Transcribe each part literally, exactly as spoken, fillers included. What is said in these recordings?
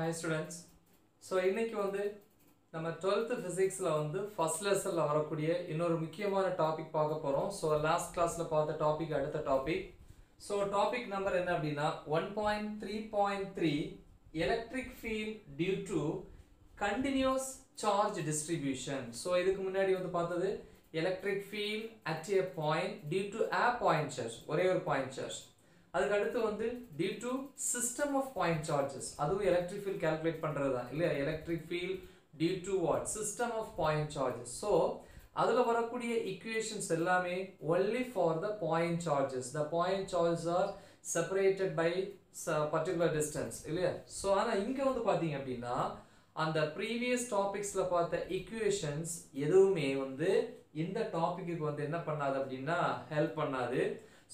Hi students. So இன்னைக்கு வந்து நம்ம twelfth physicsல வந்து first lessonல வரக்கூடிய இன்னொரு முக்கியமான டாபிக் பார்க்க போறோம். So last classல பார்த்த டாபிக் அடுத்த டாபிக். So டாபிக் நம்பர் என்ன அப்படினா one point three point three electric field due to continuous charge distribution. So இதுக்கு முன்னாடி வந்து பார்த்தது electric field at a point due to a point charge, ஒரே ஒரு point charge. அதுக்கு அடுத்து வந்து due to system of point charges, அதுவும் electric field calculate பண்றது தான் இல்லையா? electric field due to what? system of point charges. So அதுல வரக்கூடிய equations எல்லாமே only for the point charges. The point charges are separated by particular distance இல்லையா? So ஆனா இங்க வந்து பாத்தீங்க அப்படின்னா அந்த previous topicsல பார்த்த equations எதுவுமே வந்து இந்த டாபிக்கு வந்து என்ன பண்ணாது அப்படின்னா ஹெல்ப் பண்ணாது.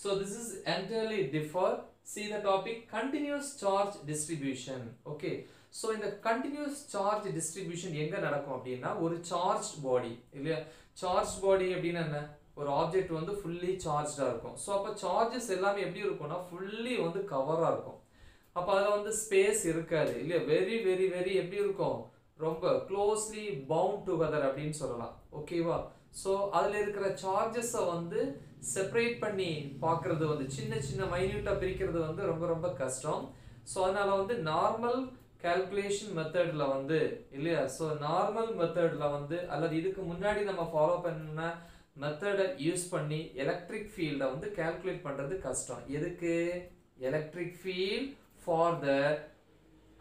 So this is entirely differ. See the topic continuous charge distribution. Okay, so in the continuous charge distribution எங்க நடக்கும் அப்படினா ஒரு charged body இல்லையா? charged body அப்படினா என்ன? ஒரு object வந்து fully charged ஆ இருக்கும். So அப்ப charges எல்லாமே எப்படி இருக்கும்னா fully வந்து cover ஆ இருக்கும். அப்ப அதுல வந்து space இருக்காது இல்லையா? very very very எப்படி இருக்கும்? ரொம்ப closely bound together அப்படினு சொல்லலாம். ஓகேவா? So அதுல இருக்கிற charges வந்து செப்பரேட் பண்ணி பார்க்குறது வந்து சின்ன சின்ன மைன்யூட்டாக பிரிக்கிறது வந்து ரொம்ப ரொம்ப கஷ்டம். ஸோ அதனால் வந்து நார்மல் கால்குலேஷன் மெத்தடில் வந்து இல்லையா? ஸோ நார்மல் மெத்தடில் வந்து அல்லது இதுக்கு முன்னாடி நம்ம ஃபாலோ பண்ண மெத்தடை யூஸ் பண்ணி எலக்ட்ரிக் ஃபீல்டை வந்து கால்குலேட் பண்ணுறது கஷ்டம். எதுக்கு? Electric field for the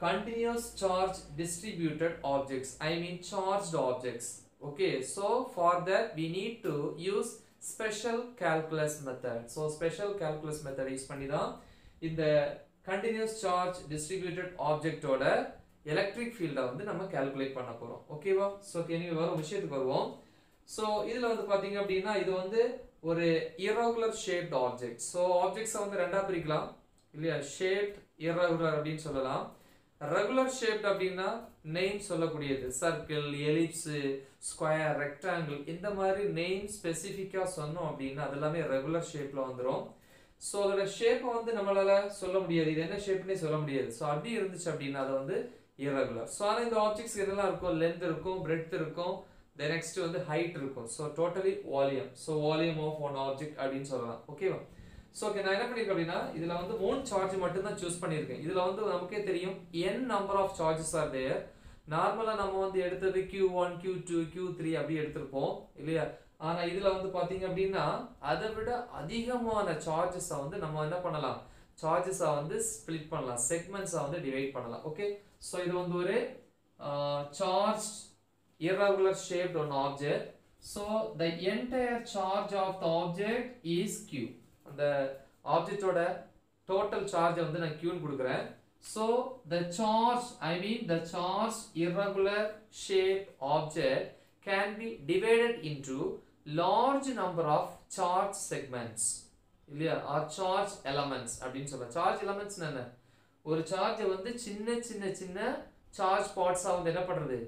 continuous charge distributed objects, I mean charged objects. Okay, so for that we need to use special calculus method. So special calculus method use பண்ணி தான் இந்த continuous charge distributed object ஓட electric field வந்து நம்ம calculate பண்ண போறோம். ஓகேவா? So கேனிவே வர விஷயத்துக்கு வருவோம். சோ இதுல வந்து பாத்தீங்க அப்படினா இது வந்து ஒரு irregular shaped object. So objects வந்து ரெண்டா பிரிக்கலாம் இல்லையா? shaped irregular அப்படி சொல்லலாம். regular shaped அப்படினா நேம் சொல்லக்கூடியது சர்க்கிள், எலிப்ஸு, ஸ்கொயர், ரெக்டாங்கிள், இந்த மாதிரி நேம் ஸ்பெசிஃபிக்காக சொன்னோம் அப்படின்னா அது எல்லாமே ரெகுலர் ஷேப்பில் வந்துடும். ஸோ அதோட ஷேப்பை வந்து நம்மளால் சொல்ல முடியாது, இது என்ன ஷேப்னே சொல்ல முடியாது. ஸோ அப்படி இருந்துச்சு அப்படின்னா அது வந்து இரகுலர். ஸோ ஆனால் இந்த ஆப்ஜெக்ட்ஸ் இதெல்லாம் இருக்கும், லென்த் இருக்கும், பிரெத் இருக்கும், தென் நெக்ஸ்ட் வந்து ஹைட் இருக்கும். So totally volume. So volume of one object அப்படின்னு சொல்லலாம். ஓகேவா? ஸோ ஓகே, நான் என்ன பண்ணியிருக்கேன் அப்படின்னா இதில் வந்து மூணு சார்ஜ் மட்டும்தான் சூஸ் பண்ணியிருக்கேன். இதில் வந்து நமக்கே தெரியும் n number of charges are there. நார்மலாக நம்ம வந்து எடுத்தது q one q two q three அப்படி எடுத்திருப்போம் இல்லையா? ஆனால் இதில் வந்து பார்த்தீங்க அப்படின்னா அதை விட அதிகமான சார்ஜஸை வந்து நம்ம என்ன பண்ணலாம்? சார்ஜஸை வந்து ஸ்பிளிட் பண்ணலாம், செக்மெண்ட்ஸை வந்து டிவைட் பண்ணலாம். ஓகே, ஸோ இது வந்து ஒரு charge irregular shaped one object. So the entire charge of the object is q. அந்த ஆப்ஜெக்டோட டோட்டல் சார்ஜை வந்து நான் கியூன்னு கொடுக்குறேன். So the charge, I mean the charge irregular shaped object can be divided into large number of charge segments இல்லையா? or charge elements அப்படின்னு சொல்லலாம். charge elements என்ன? ஒரு சார்ஜை வந்து சின்ன சின்ன சின்ன சார்ஜ் பார்ட்ஸா வந்து என்ன பண்றது?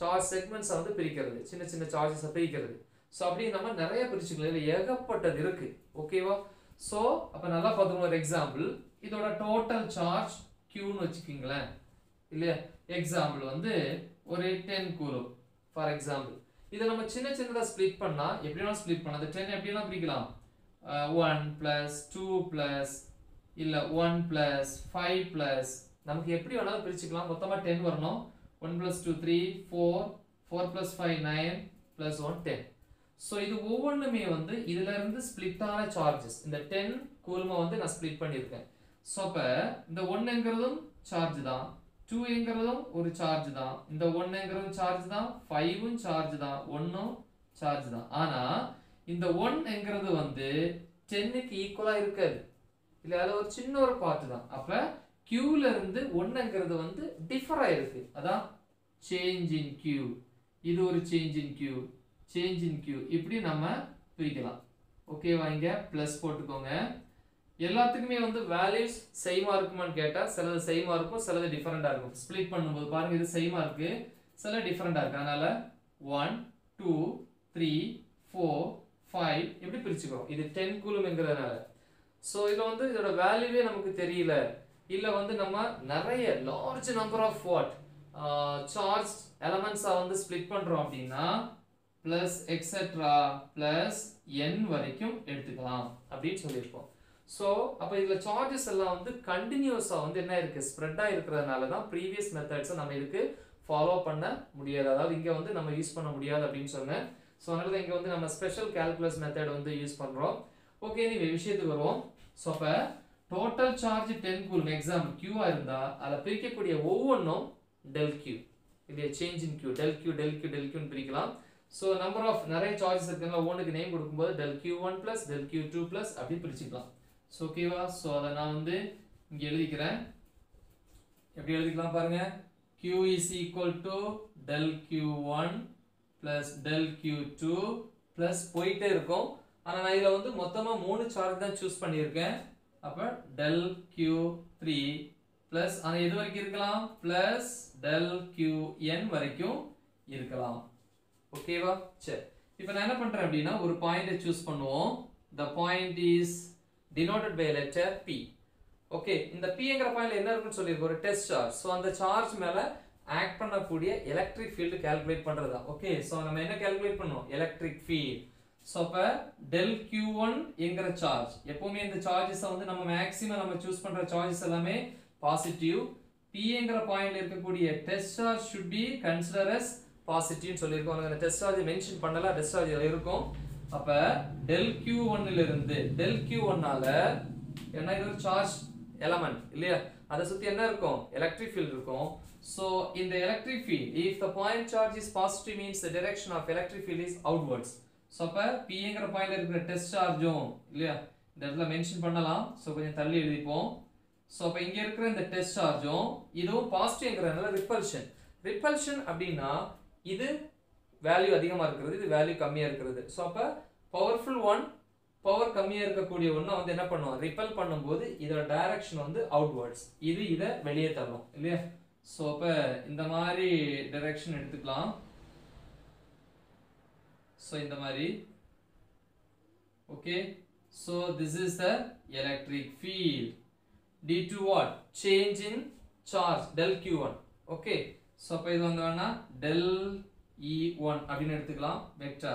சார்ஜ் செக்மெண்ட்ஸா வந்து பிரிக்கிறது, சின்ன சின்ன சார்ஜஸா பிரிக்கிறது. ஸோ அப்படி நம்ம நிறைய பிரிச்சுக்கலாம் இல்லை, ஏகப்பட்டது இருக்கு. ஓகேவா? ஸோ அப்போ நல்லா பார்த்துக்கணும். ஒரு எக்ஸாம்பிள், இதோட டோட்டல் சார்ஜ் Qன்னு வச்சுக்கிங்களேன் இல்லையா? எக்ஸாம்பிள் வந்து ஒரு டென் கூலும் ஃபார் எக்ஸாம்பிள். இதை நம்ம சின்ன சின்னதாக ஸ்பிளிட் பண்ணால் எப்படினாலும் ஸ்பிளிட் பண்ணலாம். அந்த டென் எப்படிலாம் பிரிக்கலாம்? ஒன் ப்ளஸ் டூ ப்ளஸ் இல்லை ஒன் ப்ளஸ் ஃபைவ் ப்ளஸ், நமக்கு எப்படி வேணாலும் பிரிச்சுக்கலாம். மொத்தமாக டென் வரணும். One plus two three, four, four plus five nine, plus one ten. So இது ஒவ்வொன்றுமே வந்து இதிலிருந்து ஸ்பிளிட்டான சார்ஜஸ். இந்த டென் கூலுமை வந்து நான் ஸ்பிளிட் பண்ணியிருக்கேன். ஸோ அப்போ இந்த ஒன்றுங்கிறதும் சார்ஜ் தான், டூங்கிறதும் ஒரு சார்ஜ் தான், இந்த ஒன்றுங்கிறதும் சார்ஜ் தான், ஃபைவும் சார்ஜ் தான், ஒன்றும் சார்ஜ் தான். ஆனால் இந்த ஒன்றுங்கிறது வந்து டென்னுக்கு ஈக்குவலாக இருக்காது இல்லை, அது ஒரு சின்ன ஒரு பார்ட்டு தான். அப்போ கியூவிலேருந்து ஒன்றுங்கிறது வந்து டிஃபராக இருக்குது. அதான் சேஞ்ச் இன் கியூ. இது ஒரு change in Q, change in Q இப்படி நம்ம பிரிக்கலாம். ஓகே, வாங்க ப்ளஸ் போட்டுக்கோங்க. எல்லாத்துக்குமே வந்து வேல்யூஸ் சேமா இருக்குமான்னு கேட்டால் சிலது சேமா இருக்கும், சிலது டிஃப்ரெண்டாக இருக்கும். ஸ்பிளிட் பண்ணும்போது பாருங்கள், இது சேமா இருக்குது, சில டிஃப்ரெண்டாக இருக்குது. அதனால் one two three four five இப்படி பிரிச்சுக்கிறோம். இது டென் கூலும்ங்கிறதுனால. ஸோ இதில் வந்து இதோட வேல்யூவே நமக்கு தெரியல, இல்ல வந்து நம்ம நிறைய large number of what uh, charged elements ஆ வந்து split பண்றோம் அப்படினா plus etcetera plus n வரைக்கும் எடுத்துக்கலாம் அப்படினு சொல்லிருப்போம். சோ அப்ப இதுல சார்जेस எல்லாம் வந்து கண்டினியூஸ் ஆ வந்து என்ன இருக்கு ஸ்ப்ரெட் ஆ இருக்குறதனால தான் previous methods நம்ம இதுக்கு ஃபாலோ பண்ண முடியாது. அதாவது இங்க வந்து நம்ம யூஸ் பண்ண முடியாது அப்படினு சொன்னேன். சோ அதனால தான் இங்க வந்து நம்ம ஸ்பெஷல் கால்குலஸ் மெத்தட் வந்து யூஸ் பண்றோம். ஓகே, எனிவே விஷயத்துக்கு வருவோம். சோ அப்ப total charge ten coulomb example q ஆ இருந்தா அத பிரிக்க கூடிய ஒவ்வொண்ணும் del q இது change in q del q del q del q னு பிரிக்கலாம். சோ number of நிறைய charges இருக்குன்னா ஒவ்வொண்ணுக்கு நேம் கொடுக்கும்போது del q one plus del q two plus அப்படி பிரிச்சுக்கலாம். சோ ஓகேவா? சோ அத நான் வந்து இங்க எழுதிக்கிறேன். எப்படி எழுதிக்கலாம் பாருங்க, q is equal to del q one plus del q two plus போயிட்டே இருக்கும். ஆனா நான் இதுல வந்து மொத்தமா மூணு சார்ஜ் தான் चूஸ் பண்ணியிருக்கேன். அப்ப del q three plus ஆனா எது வரைக்கும் இருக்கலாம் plus del qn வரைக்கும் இருக்கலாம். ஓகேவா? சரி, இப்போ நான் என்ன பண்றேன் அப்படினா ஒரு பாயிண்ட चूஸ் பண்ணுவோம். the point is denoted by letter p. Okay, இந்த pங்கற பாயிண்ட்ல என்ன இருக்குன்னு சொல்லிருக்கோம், ஒரு டெஸ்ட் சார்ஜ். சோ அந்த சார்ஜ் மேல ஆக்ட் பண்ணக்கூடிய எலக்ட்ரிக் ஃபீல்ட் கால்குலேட் பண்றதா. ஓகே, சோ நம்ம என்ன கால்குலேட் பண்ணுவோம், எலக்ட்ரிக் ஃபீல்ட். சோ அப்ப del q one என்கிற சார்ஜ், எப்பவுமே இந்த சார்जेस வந்து நம்ம மேக்ஸिमम நம்ம चूஸ் பண்ற சார்जेस எல்லாமே பாசிட்டிவ். p என்கிற பாயிண்ட்ல இருக்கக்கூடிய test charge should be considered as positive னு சொல்லிருக்கோம். அந்த டெஸ்ட் சார்ஜ் மென்ஷன் பண்ணல, டெஸ்ட் சார்ஜ் இருக்கும். அப்ப del q one ல இருந்து del q one ஆல என்ன இது ஒரு சார்ஜ் எலிமெண்ட் இல்லையா, அத சுத்தி என்ன இருக்கும் எலக்ட்ரிக் ஃபீல்ட் இருக்கும். சோ இந்த electric field if the point charge is positive means the direction of electric field is outwards. So அப்ப p என்கிற பாயிண்ட்ல இருக்கிற டெஸ்ட் சார்ஜும் இல்லையா இந்த இடத்துல மென்ஷன் பண்ணலாம். சோ கொஞ்சம் தள்ளி எழுதிப்போம். சோ அப்ப இங்க இருக்கிற இந்த டெஸ்ட் சார்ஜும் இதுவும் பாசிட்டிவ்ங்கறனால ரிபல்ஷன். ரிபல்ஷன் அப்படினா இது வேல்யூ அதிகமா இருக்குது, இது வேல்யூ கம்மியா இருக்குது. சோ அப்ப பவர்ஃபுல் ஒன் பவர் கம்மியா இருக்கக்கூடிய ஒண்ணா வந்து என்ன பண்ணுவோம், ரிபல் பண்ணும்போது இதோட டைரக்ஷன் வந்து அவுட்வர்ட்ஸ், இது இத வெளியே தள்ளும் இல்லையா. சோ அப்ப இந்த மாதிரி டைரக்ஷன் எடுத்துக்கலாம். So in the mari, okay. So this is the electric field. Due to what? Change in charge del q one. Okay. So appo idu vandana del e one appdi eduthikalam vector.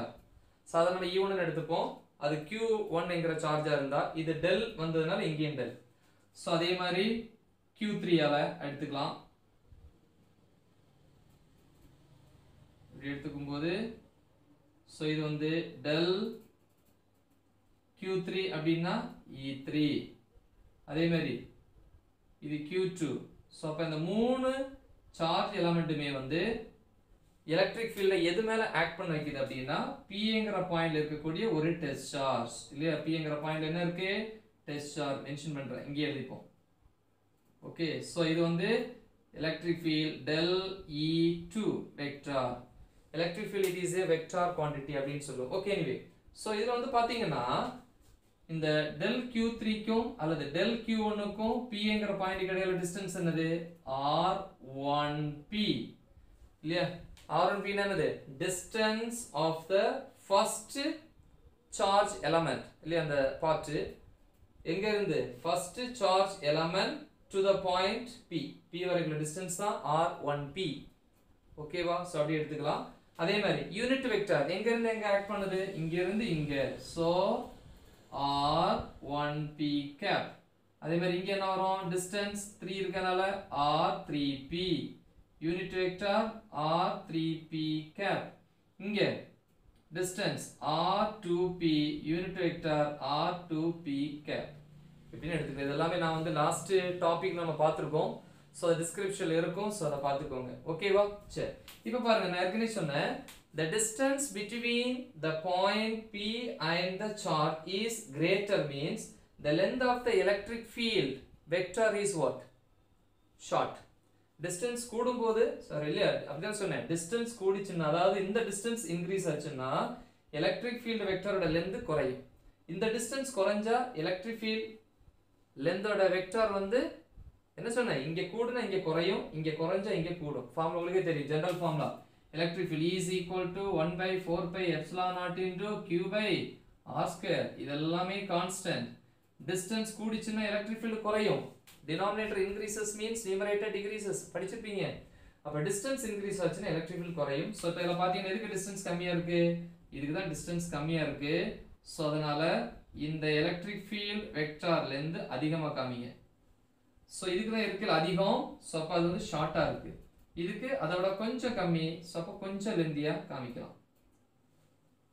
Sadhana e one nu eduthupom. Adu q one engra charge a irundha idu del vandadanaal ingeyum del. So adhe mari q three ala eduthikalam. Appdi eduthukumbodhu so இது வந்து del q three அப்படினா e three, அதே மாதிரி இது q two. So அப்ப இந்த மூணு charge எலிமெண்ட்மே வந்து எலக்ட்ரிக் ஃபீல்ட்ல எது மேல ஆக்ட் பண்ண வைக்குது அப்படினா pங்கற பாயிண்ட்ல இருக்கக்கூடிய ஒரு டெஸ்ட் சார்ஜ் இல்லையா. pங்கற பாயிண்ட்ல என்ன இருக்கு டெஸ்ட் சார்ஜ் மென்ஷன் பண்றேன், இங்க எழுதிப்போம். ஓகே, சோ இது வந்து electric field del e two vector. electric field it is a vector quantity அப்படினு சொல்லுவோம். ஓகே, எனிவே சோ இதுல வந்து பாத்தீங்கன்னா இந்த del q three க்கும் அல்லது del q one க்கும் pங்கற பாயிண்ட் இடையில டிஸ்டன்ஸ் என்னது r one p இல்லையா. r one p னா என்னது distance of the first charge element இல்லையா, அந்த பார்ட் எங்க இருந்து first charge element to the point p, p வரைக்குள்ள டிஸ்டன்ஸ் தான் r one p. ஓகேவா? சோ அப்படி எடுத்துக்கலாம். அதே மாதிரி யூனிட் வெக்டார் எங்க இருந்து எங்க ஆக்ட் பண்ணுது, இங்க இருந்து இங்க. So r one p cap. அதே மாதிரி இங்க என்ன வரும், டிஸ்டன்ஸ் three இருக்கனால r three p. Unit vector r three p cap. இங்க distance r two p, unit vector r two p cap. இப்படி எடுத்துக்கலாம். இதெல்லாம் நான் வந்து லாஸ்ட் டாபிக் நம்ம பாத்துறோம். சோ டிஸ்கிரிப்ஷன்ல இருக்கும். சோ அத பாத்துக்கோங்க. ஓகேவா? சரி, இப்போ பாருங்க நான் ஏற்கனவே சொன்னேன் the distance between the point p and the charge is greater means the length of the electric field vector is what short. distance கூடும்போது சாரி இல்ல அப்படிதான் சொன்னேன், distance கூடிச்சுன்னா அதாவது இந்த distance increase ஆச்சுன்னா electric field vector ஓட length குறையும். இந்த distance குறஞ்சா electric field length ஓட vector வந்து என்ன சொன்னா இங்க கூடுனா இங்க குறையும், இங்க குறஞ்சா இங்க கூடும். ஃபார்முலா உங்களுக்கு தெரியும், general formula electric field E is equal to one by four pi epsilon naught into q by r square. இதெல்லாம் கான்ஸ்டன்ட். டிஸ்டன்ஸ் கூடிச்சுனா எலக்ட்ரிக் ஃபீல்ட் குறையும், denominator increases means numerator decreases. படிச்சிருப்பீங்க. அப்ப distance increase ஆச்சுனா electric field குறையும். So இப்ப இதல பாத்தீங்கன்னா எதுக்கு distance கம்மியா இருக்கு? இதுக்கு தான் distance கம்மியா இருக்கு. சோ அதனால இந்த electric field வெக்டார்ல இருந்து அதிகமா காமிங்க. சோ இதுக்கு தான் இருக்குல அதிகம். சோ அப்ப அது வந்து ஷார்ட்டா இருக்கு. இதுக்கு அதோட கொஞ்சம் கம்மி. சோ அப்ப கொஞ்சம் லெந்தியா காமிக்கலாம்.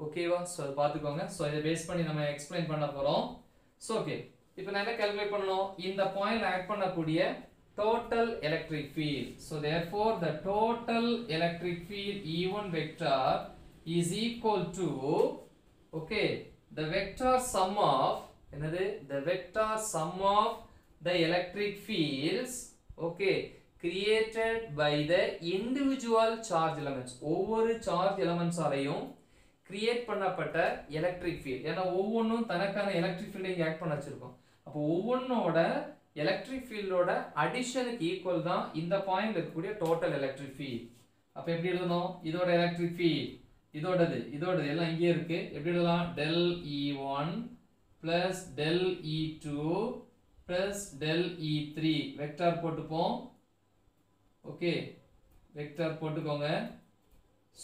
ஓகேவா? சோ அத பாத்துக்கோங்க. சோ இத பேஸ் பண்ணி நம்ம எக்ஸ்பிளைன் பண்ண போறோம். So okay. இப்போ நான் என்ன கால்குலேட் பண்ணனும்? இந்த பாயிண்ட்ல ஆட் பண்ணக்கூடிய total electric field. So therefore the total electric field E one vector is equal to okay the vector sum of என்னது? The vector sum of the electric fields okay created by the individual charge elements. ஒவ்வொரு charge elements ஆலயும் create பண்ணப்பட்ட electric field. ஏன்னா ஒவ்வொன்றும் தனக்கான electric ஃபீல்டை இங்கே act பண்ண வச்சிருக்கோம். அப்போ ஒவ்வொன்னோட எலக்ட்ரிக் ஃபீல்டோட அடிஷனுக்கு ஈக்குவல் தான் இந்த பாயிண்ட் இருக்கக்கூடிய டோட்டல் எலக்ட்ரிக் ஃபீல்ட். அப்போ எப்படி எழுதணும்? இதோட எலக்ட்ரிக் ஃபீல்ட் இதோடது இதோடது எல்லாம் இங்கே இருக்கு. எப்படி எழுதலாம்? Del e one plus del e two plus del e three vector போட்டுப்போம். ஓகே வெக்டார் போட்டுக்கோங்க.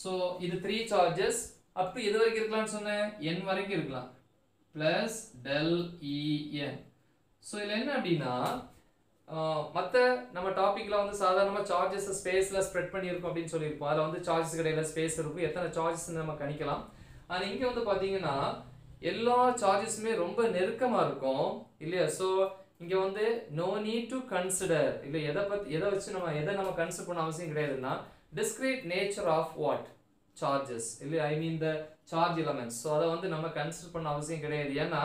ஸோ இது த்ரீ சார்ஜஸ் up to எது வரைக்கும் இருக்கலாம்னு சொன்னேன்? n வரைக்கும் இருக்கலாம். plus del e n. So இதில் என்ன அப்படின்னா மற்ற நம்ம டாப்பிக்கில் வந்து சாதாரணமாக சார்ஜஸை ஸ்பேஸில் ஸ்ப்ரெட் பண்ணியிருக்கோம் அப்படின்னு சொல்லியிருப்போம். அதில் வந்து சார்ஜஸ் கிடையாது, ஸ்பேஸ் இருக்கும், எத்தனை சார்ஜஸ் நம்ம கணிக்கலாம். ஆனால் இங்கே வந்து பார்த்தீங்கன்னா எல்லா சார்ஜஸுமே ரொம்ப நெருக்கமாக இருக்கும் இல்லையா? ஸோ இங்கே வந்து நோ நீட் டு கன்சிடர் இல்லை எதை பற்றி எதை வச்சு நம்ம எதை நம்ம கன்சிடர் பண்ண அவசியம் கிடையாதுன்னா discrete nature of what charges இல்லை I mean the charge elements. So அதை வந்து நம்ம கன்சிடர் பண்ண அவசியம் கிடையாது. ஏன்னா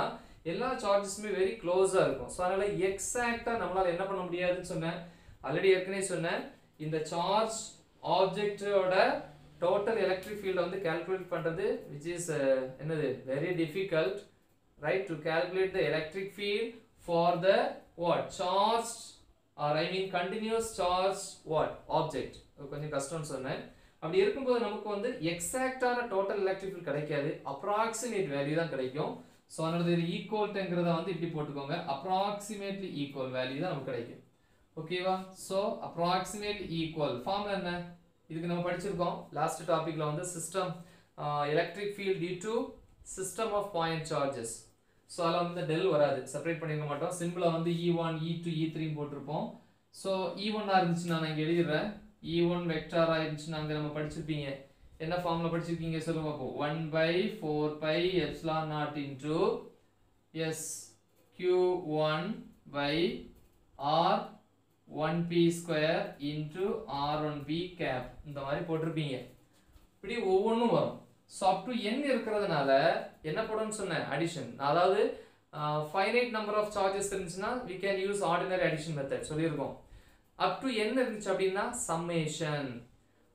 எல்லா சார்ஜஸுமே வெரி க்ளோஸாக இருக்கும். ஸோ அதனால் எக்ஸாக்டாக நம்மளால் என்ன பண்ண முடியாதுன்னு சொன்னேன். ஆல்ரெடி ஏற்கனவே சொன்னேன் இந்த சார்ஜ் ஆப்ஜெக்டோட டோட்டல் எலக்ட்ரிக் ஃபீல்டை வந்து கேல்குலேட் பண்ணுறது விச் இஸ் என்னது very difficult right to calculate the electric field for the what charge or I mean continuous charge what object. கொஞ்சம் கஷ்டம்னு சொன்னேன். அப்படி இருக்கும்போது நமக்கு வந்து எக்ஸாக்டான டோட்டல் எலக்ட்ரிக் ஃபீல்ட் கிடைக்காது, அப்ராக்சிமேட் வேல்யூ தான் கிடைக்கும். ஸோ அதனோட இது ஈக்குவல்ங்கிறத வந்து இப்படி போட்டுக்கோங்க. அப்ராக்சிமேட்லி ஈக்குவல் வேல்யூ தான் நமக்கு கிடைக்கும். ஓகேவா? ஸோ அப்ராக்சிமேட்லி ஈக்குவல் ஃபார்ம்ல என்ன இதுக்கு நம்ம படிச்சிருக்கோம் லாஸ்ட் டாப்பிக்கில் வந்து system electric field due to system of point charges. So அதில் வந்து டெல் வராது, செப்பரேட் பண்ணிக்க மாட்டோம். சிம்பிளாக வந்து e one e two e three போட்டிருப்போம். ஸோ இ ஒன்னாக இருந்துச்சு நான் இங்கே எழுதிடுறேன். E one வெக்டார் ஆயிடுச்சு. நாங்கள் நம்ம படிச்சிருப்பீங்க என்ன ஃபார்மில் படிச்சிருக்கீங்க சொல்லுங்க அப்போ one by four by epsilon naught into s q one by r one p square into r one p cap இந்த மாதிரி போட்டிருப்பீங்க. இப்படி ஒவ்வொன்றும் வரும். ஸோ அப் டு n இருக்கிறதுனால என்ன போடும்னு சொன்னேன்? அடிஷன். அதாவது ஃபைனைட் நம்பர் ஆஃப் சார்ஜஸ் இருந்துச்சுன்னா we can use ordinary addition method சொல்லியிருக்கோம். அப் டு n இருந்துச்சு அப்படின்னா சம்மேஷன்.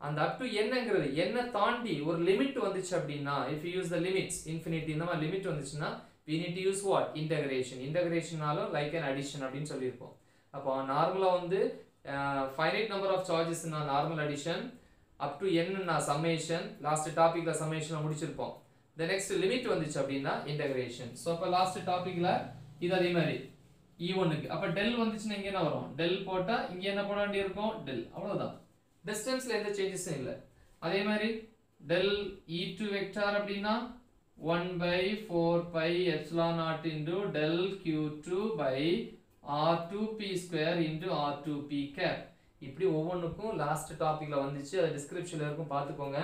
அந்த அப் டு என்னங்கிறது என்ன தாண்டி ஒரு லிமிட் வந்துச்சு அப்படின்னா if you use the limits infinity இந்த மாதிரி லிமிட் வந்துச்சுன்னா we need use what integration. இன்டகிரேஷனாலும் லைக் அண்ட் அடிஷன் அப்படின்னு சொல்லியிருப்போம். அப்போ நார்மலாக வந்து ஃபைனைட் நம்பர் ஆஃப் சார்ஜஸ்னா நார்மல் அடிஷன், அப் டு என்னன்னா சம்மேஷன், லாஸ்ட் டாப்பிக்கில் சம்மேஷனை முடிச்சிருப்போம். த நெக்ஸ்ட் லிமிட் வந்துச்சு அப்படின்னா இன்டகிரேஷன். ஸோ அப்போ லாஸ்ட் டாப்பிக்கில் இது அதே மாதிரி E one க்கு அப்ப டெல் வந்துச்சுன்னா இங்க என்ன வரும்? டெல் போட்டா இங்க என்ன போட வேண்டிய இருக்கும்? டெல். அவ்வளவுதான். டிஸ்டன்ஸ்ல எந்த சேஞ்சஸும் இல்ல. அதே மாதிரி டெல் E two வெக்டார் அப்படின்னா one by four pi epsilon naught into del Q two by R two P square into R two P cap. இப்படி ஒவ்வொன்றுக்கும் லாஸ்ட் டாபிக்ல வந்துச்சு. அது டிஸ்கிரிப்ஷன்ல இருக்கும், பார்த்துக்கோங்க.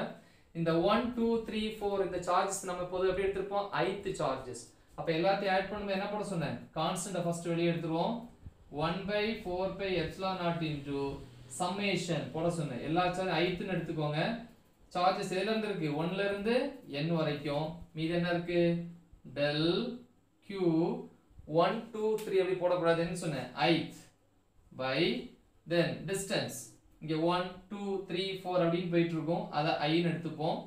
இந்த one two three four இந்த சார்ஜஸ் நம்ம பொதுவாக எப்படி எடுத்துப்போம்? ஐந்து சார்ஜஸ். அப்போ எல்லாத்தையும் ஆட் பண்ணும்போது என்ன போட சொன்னேன்? கான்ஸ்டன்ட்டை ஃபர்ஸ்ட் வெளியே எடுத்துருவோம். One by four by epsilon naught into summation போட சொன்னேன். எல்லா சார்ஜ் ஐத்துன்னு எடுத்துக்கோங்க. சார்ஜஸ் எதுலேருந்து இருக்குது? ஒன்லேருந்து என் வரைக்கும். மீது என்ன இருக்குது? Del q one two three அப்படி போடக்கூடாதுன்னு சொன்னேன். ஐத் பை தென் டிஸ்டன்ஸ் இங்கே ஒன் டூ த்ரீ ஃபோர் அப்படின்னு போயிட்டு இருக்கோம். அதை ஐன்னு எடுத்துப்போம்.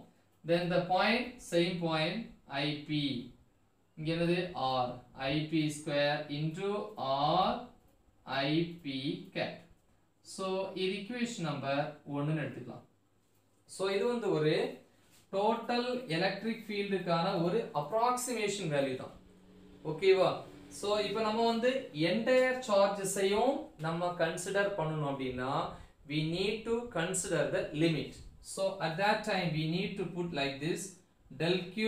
Then the point same point ip இங்க என்னது? R ip square into R ip cap. So இது ஈக்குவேஷன் நம்பர் ஒன்றுன்னு எடுத்துக்கலாம். ஸோ இது வந்து ஒரு டோட்டல் எலக்ட்ரிக் ஃபீல்டுக்கான ஒரு அப்ராக்சிமேஷன் வேல்யூ தான். ஓகேவா? சோ இப்போ நம்ம வந்து entire charges ஐயும் நம்ம consider பண்ணனும் அப்படினா we need to consider the limit. So at that time we need to put like this del q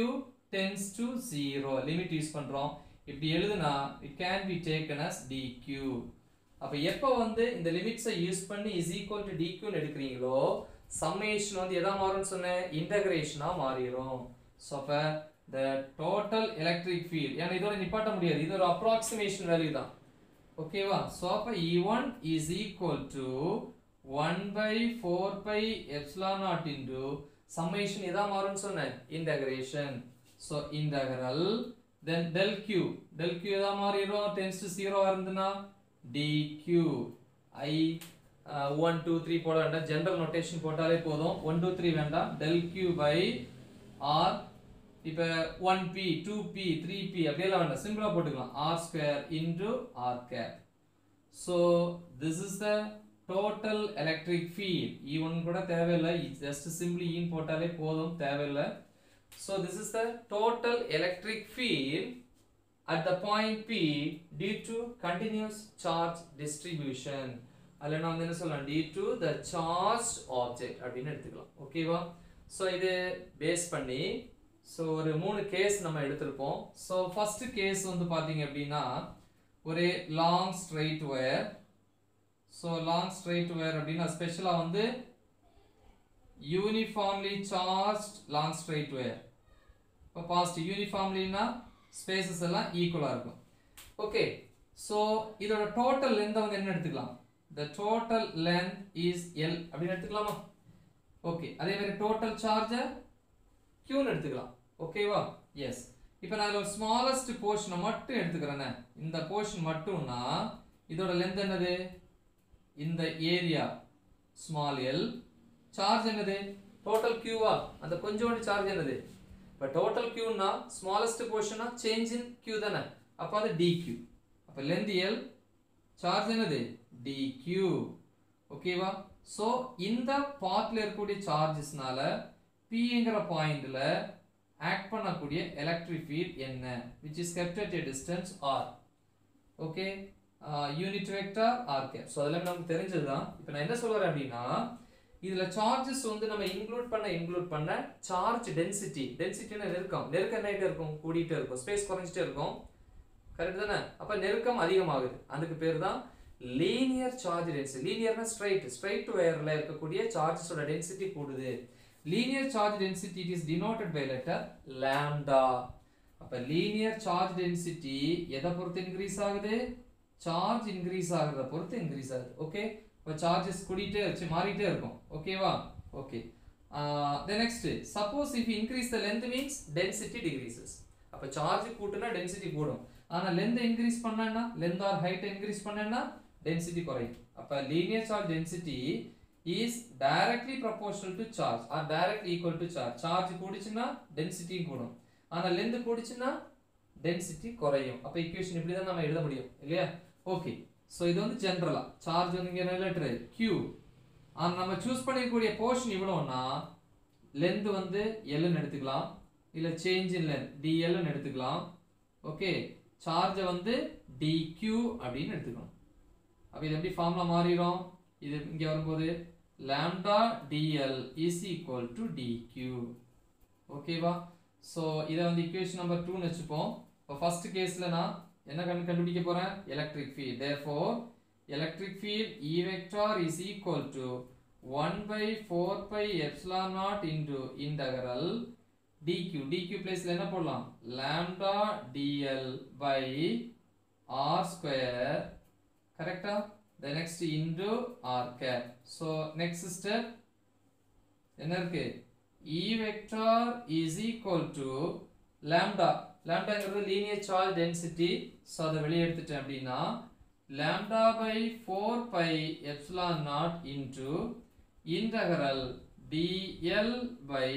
tends to zero limit use பண்றோம். இப்படி எழுதுனா it can be taken as dq. அப்ப எப்ப வந்து இந்த லிமிட்ஸ் யூஸ் பண்ணி is equal to dq ன்னு எடுக்கறீங்களோ summation வந்து எதா மாறும்னு சொன்னேன், இன்டகிரேஷனா மாறிரும். சோ அப்ப the total electric field يعني இதோட நிப்பாட்ட முடியாது, இது ஒரு approximation value தான். ஓகேவா? சோ அப்ப E one is equal to one by four pi epsilon naught into summation எதா மாறும்னு சொன்னேன், integration. So integral then del q del q எதா மாறிரும் tends to zero வருதுனா dq. I one two three போட வேண்டாம், general notation போட்டாலே போதும். one two three வேண்டாம், del q by r. இப்போ one p two p three p அப்படியே வேண்டாம், சிம்பிளா போட்டுக்கலாம் r square into r cap. so this is the total electric field. E one கூட தேவையில்லை, just simply in போட்டாலே போதும், தேவையில்லை. so this is the total electric field at the point p due to continuous charge distribution. அல்ல நான் என்ன சொல்லணும், due to the charged object அப்படின்னு எடுத்துக்கலாம். ஓகேவா? so இது பேஸ் பண்ணி சோ ஒரு மூணு கேஸ் நம்ம எடுத்துப்போம். சோ ஃபர்ஸ்ட் கேஸ் வந்து பாத்தீங்க அப்படினா ஒரு long straight wire. So long straight wire அப்படினா ஸ்பெஷலா வந்து uniformly charged long straight wire. அப்ப பாஸ்ட் யூனிஃபார்ம்லினா ஸ்பேसेस எல்லாம் ஈக்குவலா இருக்கும். ஓகே, சோ இதோட டோட்டல் லெந்த் வந்து என்ன எடுத்துக்கலாம், the total length is l அப்படி எடுத்துக்கலாமா? ஓகே, அதே மாதிரி டோட்டல் சார்ஜ் q ன்னு எடுத்துக்கலாம். ஓகேவா? எஸ். இப்போ நான் ஒரு ஸ்மாலஸ்ட் போர்ஷன் மட்டும் எடுத்துக்கறேனே, இந்த போர்ஷன் மட்டும்னா இதோட லெந்த் என்னது, இந்த ஏரியா ஸ்மால் l. சார்ஜ் என்னது, டோட்டல் q வா, அந்த கொஞ்சோண்டு சார்ஜ் என்னது. இப்போ டோட்டல் q ன்னா ஸ்மாலஸ்ட் போர்ஷனா சேஞ்ச் இன் q தானே, அப்ப அது dq. அப்ப லெந்த் l, சார்ஜ் என்னது dq. ஓகேவா? சோ இந்த பாத்ல இருக்கக்கூடிய சார்ஜஸ்னால Pங்கிற பாயிண்ட்ல ஆக்ட் பண்ணக்கூடிய எலக்ட்ரிக் ஃபீல்ட் என்ன, which is kept at a distance r. Okay, unit vector r cap. So அதெல்லாம் நமக்கு தெரிஞ்சதுதான். இப்போ நான் என்ன சொல்றேன் அப்படினா இதுல சார்ஜஸ் வந்து நம்ம இன்க்ளூட் பண்ண இன்க்ளூட் பண்ண சார்ஜ் டென்சிட்டி டென்சிட்டினா நெருக்கம் நெருக்கமாயிட்டே இருக்கும், கூடிட்டே இருக்கும், ஸ்பேஸ் குறைஞ்சிட்டே இருக்கும். கரெக்ட் தானே? அப்ப நெருக்கம் அதிகமாகுது, அதுக்கு பேர் தான் லீனியர் சார்ஜ் டென்சிட்டி. லீனியர்னா ஸ்ட்ரைட் ஸ்ட்ரைட் வயர்ல இருக்கக்கூடிய சார்ஜஸோட டென்சிட்டி கூடுது. linear charge density is denoted by letter lambda. அப்ப linear charge density எதை பொறுத்து increase ஆகுது, charge increase ஆகுறத பொறுத்து increase ஆகுது. ஓகே, அப்ப charges கூடிட்டே இருந்து மாறிட்டே இருக்கும். ஓகேவா? Okay, the next suppose if you increase the length means density decreases. அப்ப charge கூட்டனா density கூடும், ஆனா length increase பண்ணனா length or height increase பண்ணனா density குறையும். அப்ப linear charge density is directly proportional to charge or directly equal to charge. charge கூடிச்சுனா density கூடும், ஆனா length கூடிச்சுனா density குறையும். அப்ப equation இப்படி தான் நாம எழுத முடியும் இல்லையா? ஓகே, சோ இது வந்து ஜெனரலா charge வந்து இங்க லெட்டர் q, ஆனா நம்ம சூஸ் பண்ணிக்கூடிய portion இவ்வளவுனா length வந்து l ன்னு எடுத்துக்கலாம், இல்ல change in length dl ன்னு எடுத்துக்கலாம். ஓகே, charge வந்து dq அப்படினு எடுத்துக்கலாம். அப்ப இது எப்படி ஃபார்முலா மாறிரும், இது இங்க வரும்போது lambda dl is equal to dq. ஓகேவா? சோ இத வந்து ஈக்குவேஷன் நம்பர் two ன்னு வெச்சுப்போம். இப்போ ஃபர்ஸ்ட் கேஸ்ல நான் என்ன கண்டுபிடிக்க போறேன், electric field. therefore electric field E vector is equal to one by four pi epsilon naught into integral dq. dq பிளேஸ்ல என்ன போடலாம், lambda dl by r square. கரெக்ட்டா? the next into r cap. so next step என்ன இருக்கு, E vector is equal to lambda. lambda ங்கிறது linear charge density, so அத வெளிய எடுத்துட்டேன் அப்படினா lambda by four pi epsilon naught into integral dl by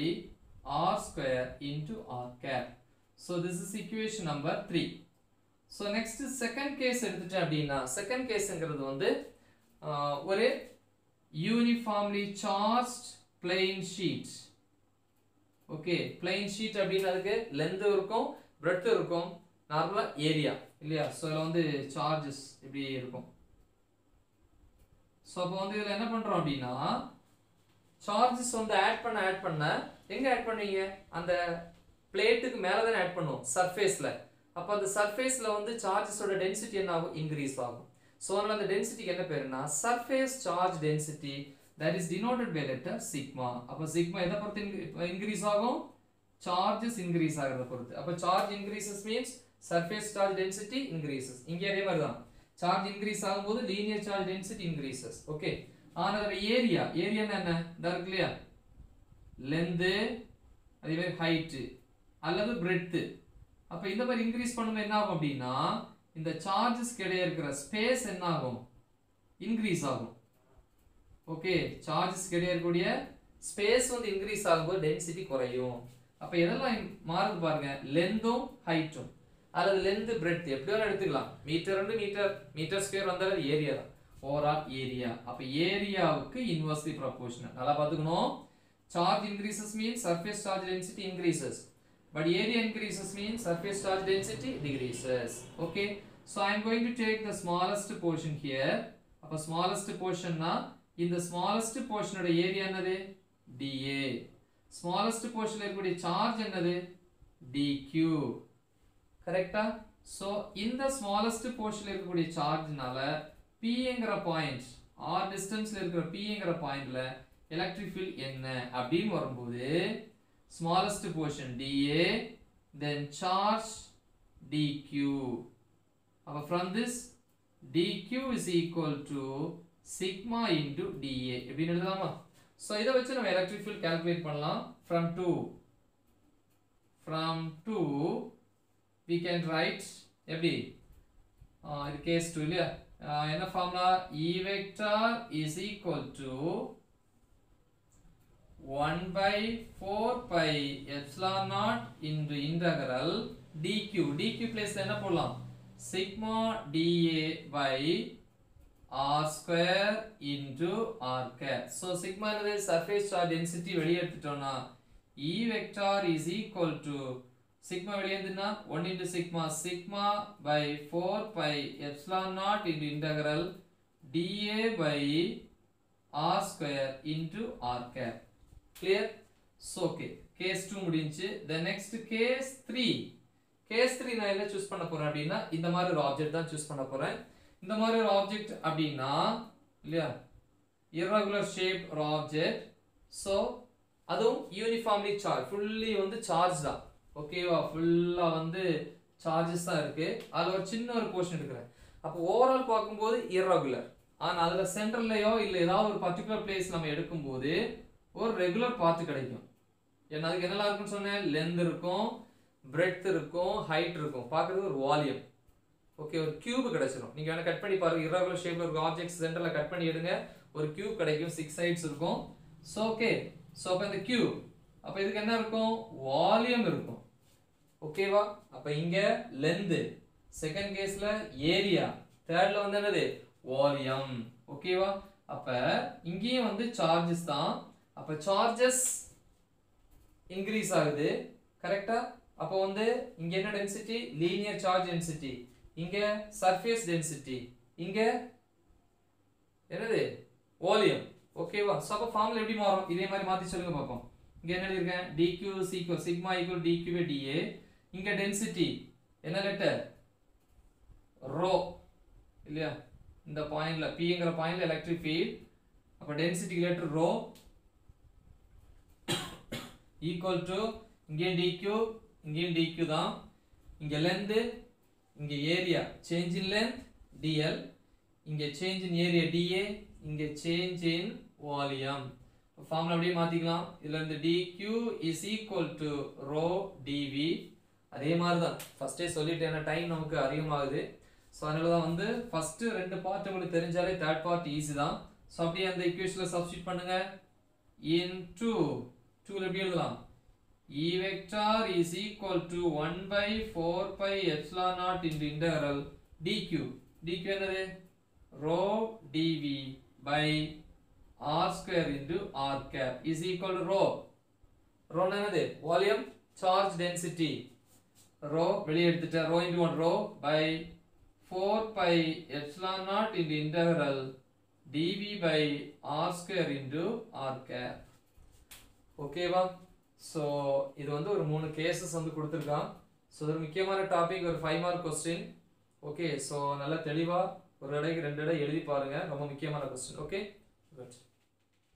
r square into r cap. so this is equation number three. so next second case எடுத்துட்டேன் அப்படினா second caseங்கிறது வந்து ஒரு uniformly charged plane sheet. okay, plane sheet அப்படினா அதுக்கு length இருக்கும் breadth இருக்கும், நார்மலா area இல்லையா? ஸோ இதில் வந்து சார்ஜஸ் இப்படி இருக்கும். ஸோ அப்போ வந்து இதில் என்ன பண்ணுறோம் அப்படின்னா, சார்ஜஸ் வந்து ஆட் பண்ண ஆட் பண்ண எங்கே ஆட் பண்ணுவீங்க, அந்த பிளேட்டுக்கு மேலே தானே ஆட் பண்ணுவோம், சர்ஃபேஸில். அப்போ அந்த சர்ஃபேஸில் வந்து சார்ஜஸோட டென்சிட்டி என்ன ஆகும், இன்க்ரீஸ் ஆகும். ஸோ அதனால் அந்த டென்சிட்டிக்கு என்ன பேருன்னா surface charge density, that is denoted by letter sigma. அப்போ sigma எதை பொறுத்து இன்க்ரீஸ் ஆகும், சார்ஜஸ் இன்க்ரீஸ் ஆகிறத பொறுத்து. அப்போ charge increases means surface charge density increases. இங்கே அதே மாதிரி தான் சார்ஜ் இன்க்ரீஸ் ஆகும்போது linear charge density increases. Okay, ஆனால் அதில் ஏரியா ஏரியானா என்ன இதாக இருக்கு இல்லையா, லென்த்து அதே மாதிரி ஹைட்டு அல்லது பிரெட்த்து. அப்போ இந்த மாதிரி இன்க்ரீஸ் பண்ணும்போது என்ன ஆகும் அப்படின்னா, இந்த சார்ஜஸ் கிடையே இருக்கிற ஸ்பேஸ் என்ன ஆகும், இன்க்ரீஸ் ஆகும். ஓகே, சார்ஜஸ் கிடையே இருக்கக்கூடிய ஸ்பேஸ் வந்து இன்க்ரீஸ் ஆகும்போது டென்சிட்டி குறையும். அப்போ எதெல்லாம் மாறுது பாருங்க, லென்த்தும் ஹைட்டும் அல்லது லென்த்து பிரெட்த் எப்படி வேணும் எடுத்துக்கலாம், மீட்டர் ரெண்டு மீட்டர் மீட்டர் ஸ்கொயர் வந்தாலும் ஏரியா தான், ஓவரால் ஏரியா. அப்போ ஏரியாவுக்கு இன்வெர்ஸ்லி ப்ரொபோஷனல். நல்லா பார்த்துக்கணும், charge increases means surface charge density increases, but area increases means surface charge density decreases. Okay, so I am going to take the smallest portion here. appo smallest portion na indha smallest portion oda area enadhu dA, smallest portion la irukudi charge enadhu dQ, correct ah? So indha smallest portion la irukudi charge nala P engra point or distance la irukra P engra point la electric field enna appdi varumbodhu smallest portion dA, then charge dQ. அப்போ from this dQ is equal to sigma into dA எப்படின்னு எழுதலாமா? So இதை வச்சு நம்ம electric field calculate பண்ணலாம். from two from two we can write எப்படி இது case two இல்லையா, என்ன formula, E vector is equal to one by four pi epsilon naught into integral dq. dq place என்ன போடலாம், sigma dA by r square into r cap. so sigma என்னது, surface charge density வெளியே எடுத்துட்டோம்னா E vector is equal to sigma வெளியே எடுத்துனா one into sigma sigma by four pi epsilon naught into integral dA by r square into r cap. Clear? So okay, case two முடிஞ்சு. the next case three, case three நான் என்ன choose பண்ண போறேன் அப்படினா, இந்த மாதிரி ஒரு ஆப்ஜெக்ட் தான் choose பண்ண போறேன். இந்த மாதிரி ஒரு ஆப்ஜெக்ட் அப்படினா இல்லையா, irregular shape ஒரு ஆப்ஜெக்ட். so அதுவும் uniformly charge, fully வந்து சார்ஜ் தான். ஓகேவா, ஃபுல்லா வந்து சார்ஜஸ் தான் இருக்கு. அதுல ஒரு சின்ன ஒரு போர்ஷன் எடுக்கிறேன். அப்ப ஓவரால் பாக்கும்போது irregular, ஆனா அதுல சென்டர்லயோ இல்ல ஏதாவது ஒரு பர்టిక్యులர் பிளேஸ் நம்ம எடுக்கும்போது ஒரு ரெகுலர் பார்த்து கிடைக்கும். ஏன்னா அதுக்கு என்னெல்லாம் இருக்குன்னு சொன்னேன், லென்த் இருக்கும், பிரெட்த் இருக்கும், ஹைட் இருக்கும், பார்க்குறது ஒரு வால்யூம். ஓகே, ஒரு கியூப் கிடைச்சிடும். நீங்கள் வேணால் கட் பண்ணி பாருங்கள், இரகுலர் ஷேப்பில் இருக்க ஆப்ஜெக்ட்ஸ் சென்டரில் கட் பண்ணி எடுங்க, ஒரு கியூப் கிடைக்கும், சிக்ஸ் சைட்ஸ் இருக்கும். ஸோ ஓகே, ஸோ அப்போ இந்த கியூப், அப்போ இதுக்கு என்ன இருக்கும், வால்யூம் இருக்கும். ஓகேவா, அப்போ இங்கே லென்த்து, செகண்ட் கேஸில் ஏரியா, தேர்டில் வந்து என்னது, வால்யூம். ஓகேவா, அப்போ இங்கேயும் வந்து சார்ஜஸ் தான். அப்போ சார்ஜஸ் இன்க்ரீஸ் ஆகுது, கரெக்டா? அப்போ வந்து இங்கே என்ன டென்சிட்டி, லீனியர் சார்ஜ் டென்சிட்டி, இங்கே சர்ஃபேஸ் டென்சிட்டி, இங்கே என்னது, வால்யூம். ஓகேவா, ஸோ அப்போ ஃபார்முலா எப்படி மாறும், இதே மாதிரி மாற்றி சொல்லுங்க பார்ப்போம். இங்கே என்ன எழுதியிருக்கேன், dq equal sigma equal dq by da. இங்கே டென்சிட்டி என்ன லெட்டர், ரோ இல்லையா, இந்த பாயிண்ட்ல பிங்கிற பாயிண்ட்ல எலக்ட்ரிக் ஃபீல்ட். அப்போ டென்சிட்டிக்கு லெட்டர் ரோ equal to இங்கே dq, இங்கே dq தான். இங்கே length, இங்கே area, change in length dl, இங்கே change in area dA, இங்கே change in volume. ஃபார்முலா அப்படியே மாத்திக்கலாம். இதுல இருந்து dq is equal to rho dv. அதே மாதிரி தான் ஃபர்ஸ்டே சொல்லிட்டேன், ஏன்னா டைம் நமக்கு அதிகமாகுது. ஸோ அதனால தான் வந்து ஃபர்ஸ்ட் ரெண்டு பார்ட் உங்களுக்கு தெரிஞ்சாலே தேர்ட் பார்ட் ஈஸி தான். ஸோ அப்படியே அந்த ஈக்குவேஷனில் சப்ஸ்டிட் பண்ணுங்க. இன்டூ டூல எப்படி எழுதலாம், E vector is equal to one by four pi epsilon naught into integral dq. dq என்னது, rho dv by r square into r cap is equal to rho. rho என்னது, volume, charge density. Rho வெளியே எடுத்துட்டேன். Rho into one rho by four by epsilon naught into integral dv by r square into r cap. ஓகேவா? So இது வந்து ஒரு மூணு cases வந்து கொடுத்துருக்கான். ஸோ ஒரு முக்கியமான டாபிக், ஒரு five mark question. Okay, so நல்லா தெளிவாக ஒரு இடைக்கு ரெண்டு இடம் எழுதி பாருங்கள். ரொம்ப முக்கியமான கொஸ்டின். Okay, good.